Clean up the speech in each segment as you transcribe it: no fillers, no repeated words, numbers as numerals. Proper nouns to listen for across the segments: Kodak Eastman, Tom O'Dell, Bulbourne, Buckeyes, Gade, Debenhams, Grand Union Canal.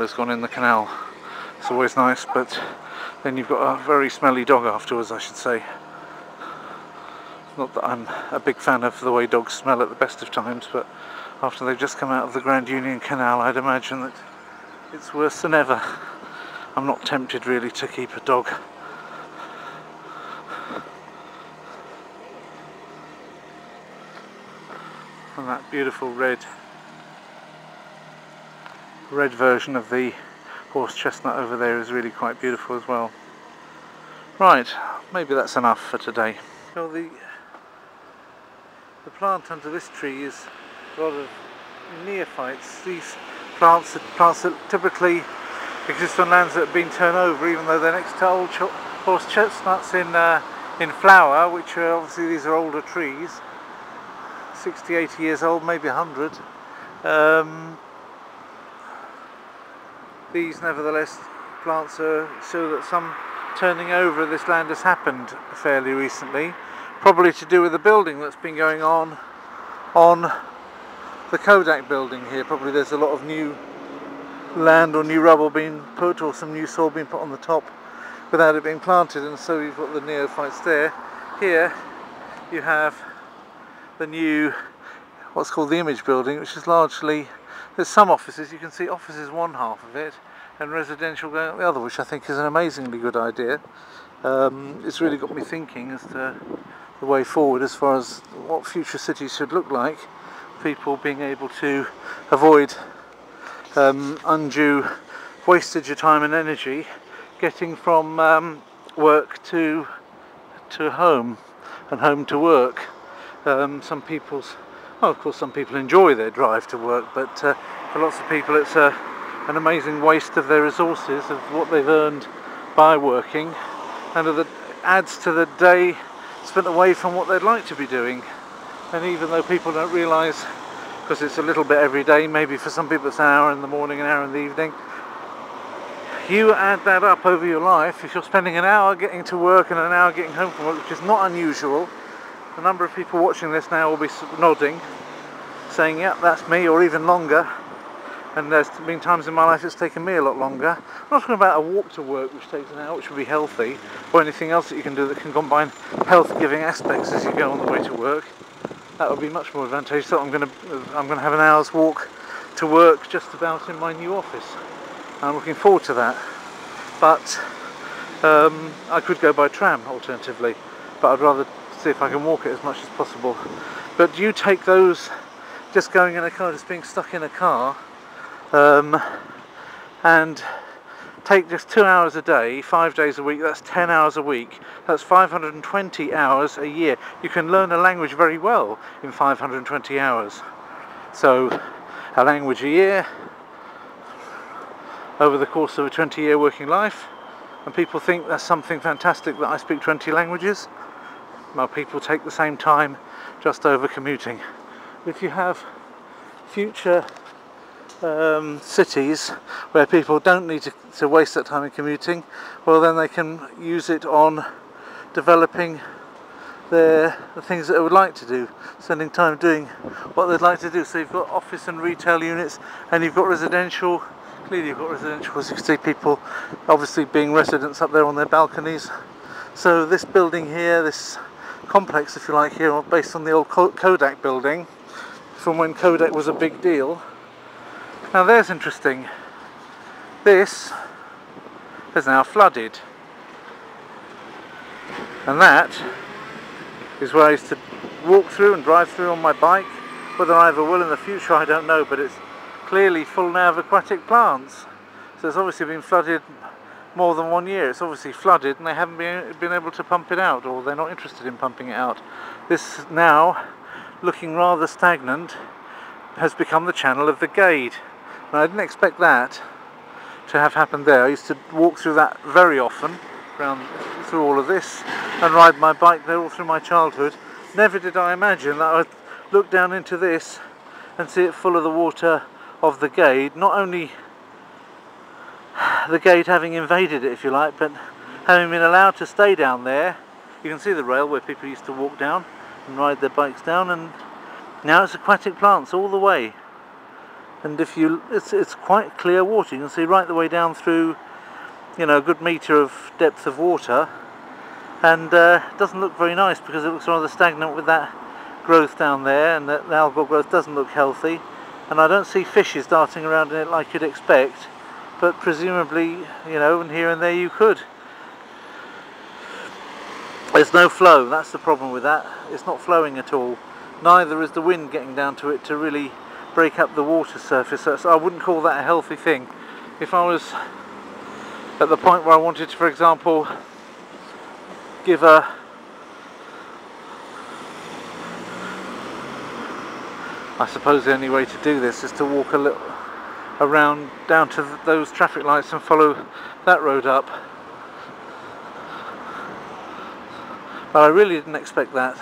smell has gone in the canal. It's always nice, but then you've got a very smelly dog afterwards, I should say. Not that I'm a big fan of the way dogs smell at the best of times, but after they've just come out of the Grand Union Canal, I'd imagine that it's worse than ever. I'm not tempted really to keep a dog. And that beautiful red version of the horse chestnut over there is really quite beautiful as well. Right, maybe that's enough for today. Well, the plant under this tree is a lot of neophytes. These plants are plants that typically exist on lands that have been turned over, even though they're next to old horse chestnuts in flower, which are obviously, these are older trees, 60, 80 years old, maybe 100. These, nevertheless, plants show that some turning over of this land has happened fairly recently, probably to do with the building that's been going on the Kodak building here. Probably there's a lot of new land or new rubble being put, or some new soil being put on the top without it being planted, and so you've got the neophytes there. Here you have the new, what's called the Image building, which is largely, there's some offices, you can see offices one half of it and residential going up the other, which I think is an amazingly good idea. It's really got me thinking as to the way forward as far as what future cities should look like, people being able to avoid undue wastage of time and energy getting from work to home and home to work. Some people's, well, of course some people enjoy their drive to work, but for lots of people it's an amazing waste of their resources, of what they've earned by working, and it adds to the day spent away from what they'd like to be doing. And even though people don't realise, because it's a little bit every day, maybe for some people it's an hour in the morning, an hour in the evening, you add that up over your life. If you're spending an hour getting to work and an hour getting home from work, which is not unusual, a number of people watching this now will be nodding, saying, yeah, that's me, or even longer. And there's been times in my life it's taken me a lot longer. I'm not talking about a walk to work which takes an hour, which would be healthy, or anything else that you can do that can combine health-giving aspects as you go on the way to work. That would be much more advantageous. So I'm going to have an hour's walk to work just about in my new office. I'm looking forward to that. But I could go by tram alternatively, but I'd rather see if I can walk it as much as possible. But you take those, just going in a car, just being stuck in a car, and take just 2 hours a day, 5 days a week, that's 10 hours a week, that's 520 hours a year. You can learn a language very well in 520 hours. So a language a year over the course of a 20-year working life, and people think that's something fantastic that I speak 20 languages. Well, people take the same time just over commuting. If you have future cities where people don't need to waste that time in commuting, well then they can use it on developing the things that they would like to do, spending time doing what they'd like to do. So you've got office and retail units, and you've got residential. Clearly you've got residential, as you can see people obviously being residents up there on their balconies. So this building here, this complex if you like here, based on the old Kodak building from when Kodak was a big deal. Now there's interesting, this is now flooded, and that is where I used to walk through and drive through on my bike. Whether I ever will in the future I don't know, but it's clearly full now of aquatic plants, so it's obviously been flooded more than 1 year. It's obviously flooded and they haven't been able to pump it out, or they're not interested in pumping it out. This now, looking rather stagnant, has become the channel of the Gade. Now, I didn't expect that to have happened there. I used to walk through that very often, round through all of this, and ride my bike there all through my childhood. Never did I imagine that I'd look down into this and see it full of the water of the Gade. Not only the Gade having invaded it if you like, but having been allowed to stay down there. You can see the rail where people used to walk down and ride their bikes down, and now it's aquatic plants all the way. and if you, it's quite clear water. You can see right the way down through, you know, a good metre of depth of water, and it doesn't look very nice because it looks rather stagnant with that growth down there, and that the algal growth doesn't look healthy, and I don't see fishes darting around in it like you'd expect, but presumably, you know, and here and there you could. There's no flow, that's the problem with that. It's not flowing at all. Neither is the wind getting down to it to really break up the water surface, so I wouldn't call that a healthy thing. If I was at the point where I wanted to, for example, give I suppose the only way to do this is to walk a little around down to those traffic lights and follow that road up. But I really didn't expect that.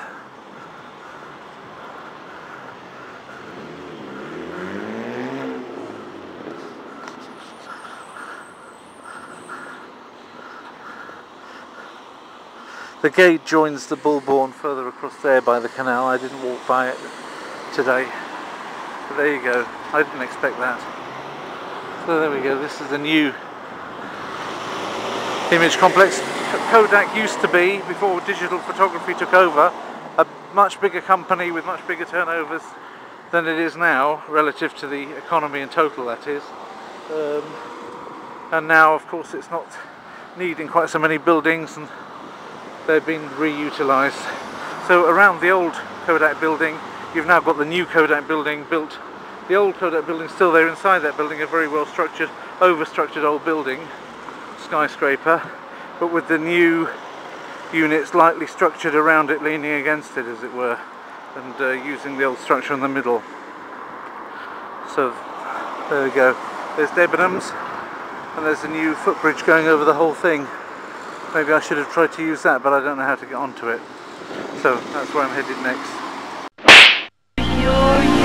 The Gade joins the Bulbourne further across there by the canal. I didn't walk by it today. But there you go. I didn't expect that. So there we go. This is the new image complex. Kodak used to be, before digital photography took over, a much bigger company with much bigger turnovers than it is now, relative to the economy in total, that is. And now, of course, it's not needing quite so many buildings, and they've been reutilized. So around the old Kodak building, you've now got the new Kodak building built. The old Kodak building's still there. Inside that building, a very well structured, overstructured old building, skyscraper, but with the new units lightly structured around it, leaning against it, as it were, and using the old structure in the middle. So there we go. There's Debenhams, and there's a new footbridge going over the whole thing. Maybe I should have tried to use that, but I don't know how to get onto it. So that's where I'm headed next.